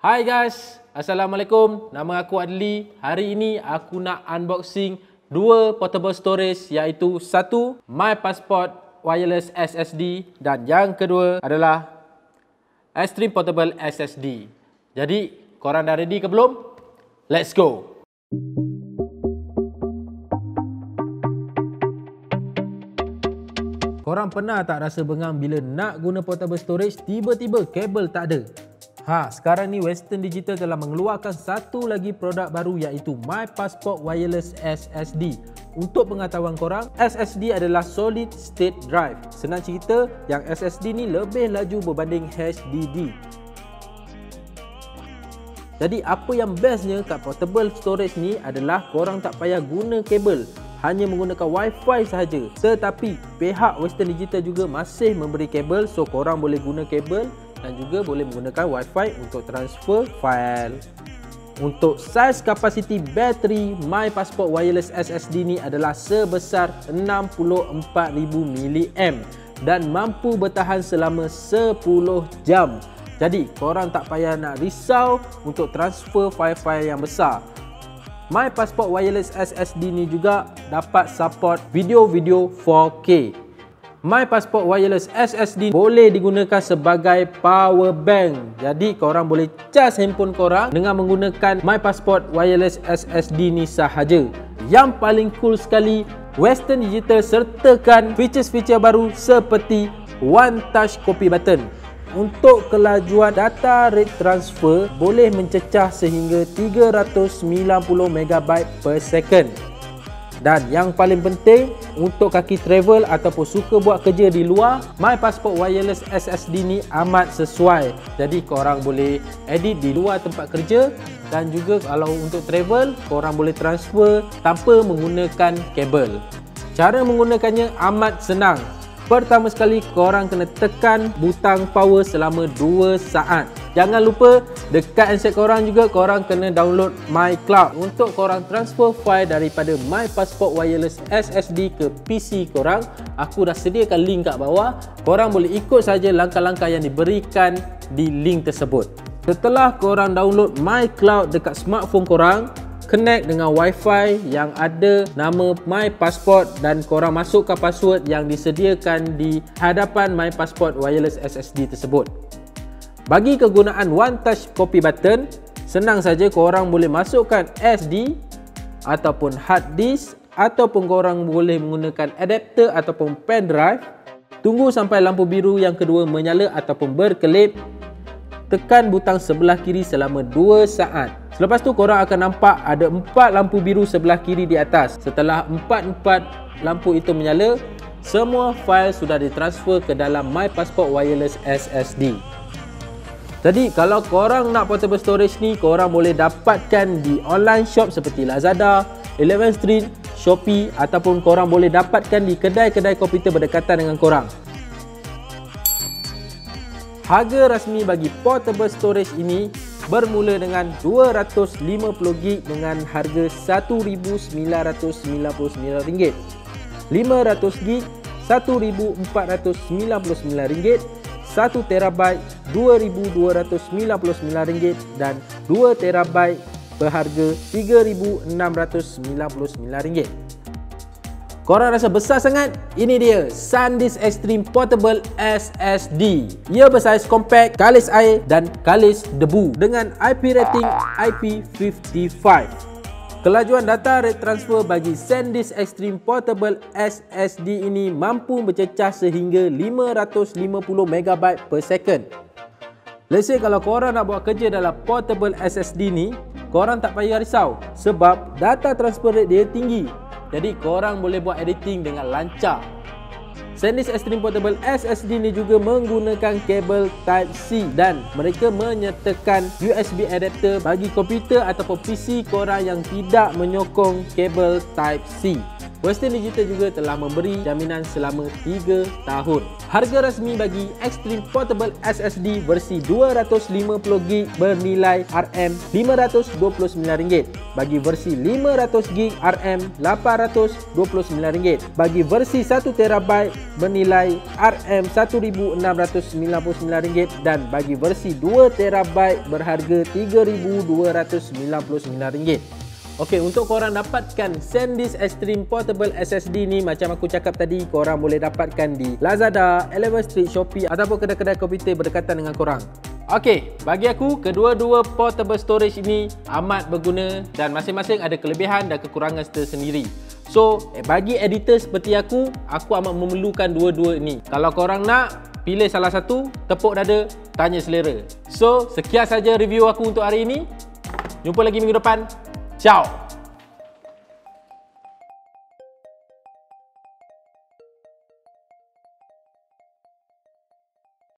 Hi guys, Assalamualaikum. Nama aku Adli. Hari ini aku nak unboxing dua portable storage, iaitu satu My Passport Wireless SSD dan yang kedua adalah Extreme Portable SSD. Jadi, korang dah ready ke belum? Let's go. Korang pernah tak rasa bengang bila nak guna portable storage tiba-tiba kabel tak ada? Sekarang ni Western Digital telah mengeluarkan satu lagi produk baru, iaitu My Passport Wireless SSD. Untuk pengetahuan korang, SSD adalah solid state drive. Senang cerita, yang SSD ni lebih laju berbanding HDD. Jadi apa yang bestnya kat portable storage ni adalah korang tak payah guna kabel, hanya menggunakan Wi-Fi sahaja. Tetapi pihak Western Digital juga masih memberi kabel, so korang boleh guna kabel dan juga boleh menggunakan Wi-Fi untuk transfer file. Untuk saiz kapasiti bateri, My Passport Wireless SSD ni adalah sebesar 64,000 mAh dan mampu bertahan selama 10 jam. Jadi korang tak payah nak risau untuk transfer file-file yang besar. My Passport Wireless SSD ni juga dapat support video-video 4K. My Passport Wireless SSD boleh digunakan sebagai power bank. Jadi korang boleh charge handphone korang dengan menggunakan My Passport Wireless SSD ni sahaja. Yang paling cool sekali, Western Digital sertakan feature-feature baru seperti One Touch Copy Button. Untuk kelajuan data rate transfer boleh mencecah sehingga 390 MB/s. Dan yang paling penting, untuk kaki travel ataupun suka buat kerja di luar, My Passport Wireless SSD ni amat sesuai. Jadi korang boleh edit di luar tempat kerja, dan juga kalau untuk travel, korang boleh transfer tanpa menggunakan kabel. Cara menggunakannya amat senang. Pertama sekali, korang kena tekan butang power selama 2 saat. Jangan lupa, dekat handset korang juga korang kena download My Cloud untuk korang transfer file daripada My Passport Wireless SSD ke PC korang. Aku dah sediakan link kat bawah. Korang boleh ikut saja langkah-langkah yang diberikan di link tersebut. Setelah korang download My Cloud dekat smartphone korang, connect dengan Wi-Fi yang ada nama My Passport dan korang masukkan password yang disediakan di hadapan My Passport Wireless SSD tersebut. Bagi kegunaan One Touch Copy Button, senang saja korang boleh masukkan SD ataupun hard disk, ataupun korang boleh menggunakan adapter ataupun pen drive. Tunggu sampai lampu biru yang kedua menyala ataupun berkelip. Tekan butang sebelah kiri selama 2 saat. Selepas tu korang akan nampak ada 4 lampu biru sebelah kiri di atas. Setelah 4-4 lampu itu menyala, semua fail sudah ditransfer ke dalam My Passport Wireless SSD. Jadi kalau korang nak portable storage ni, korang boleh dapatkan di online shop seperti Lazada, Eleven Street, Shopee, ataupun korang boleh dapatkan di kedai-kedai komputer berdekatan dengan korang. Harga rasmi bagi portable storage ini bermula dengan 250 GB dengan harga RM1,999, 500 GB RM1,499, 1TB RM2,299 dan 2TB berharga RM3,699. Korang rasa besar sangat? Ini dia SanDisk Extreme Portable SSD. Ia bersaiz compact, kalis air dan kalis debu dengan IP rating IP55. Kelajuan data rate transfer bagi SanDisk Extreme Portable SSD ini mampu bercecah sehingga 550 MB/s. Let's say kalau korang nak buat kerja dalam portable SSD ni, korang tak payah risau sebab data transfer rate dia tinggi. Jadi korang boleh buat editing dengan lancar. SanDisk Extreme Portable SSD ni juga menggunakan kabel Type-C dan mereka menyertakan USB adapter bagi komputer ataupun PC korang yang tidak menyokong kabel Type-C. Western Digital juga telah memberi jaminan selama 3 tahun. Harga rasmi bagi Extreme Portable SSD versi 250GB bernilai RM529, bagi versi 500GB RM829, bagi versi 1TB bernilai RM1,699 dan bagi versi 2TB berharga RM3,299. Okey, untuk korang dapatkan SanDisk Extreme Portable SSD ni, macam aku cakap tadi, korang boleh dapatkan di Lazada, Eleven Street, Shopee ataupun kedai-kedai komputer berdekatan dengan korang. Okey, bagi aku kedua-dua portable storage ini amat berguna dan masing-masing ada kelebihan dan kekurangan tersendiri. So, bagi editor seperti aku, amat memerlukan dua-dua ini. Kalau korang nak pilih salah satu, tepuk dada, tanya selera. So, sekian saja review aku untuk hari ini. Jumpa lagi minggu depan. Ciao!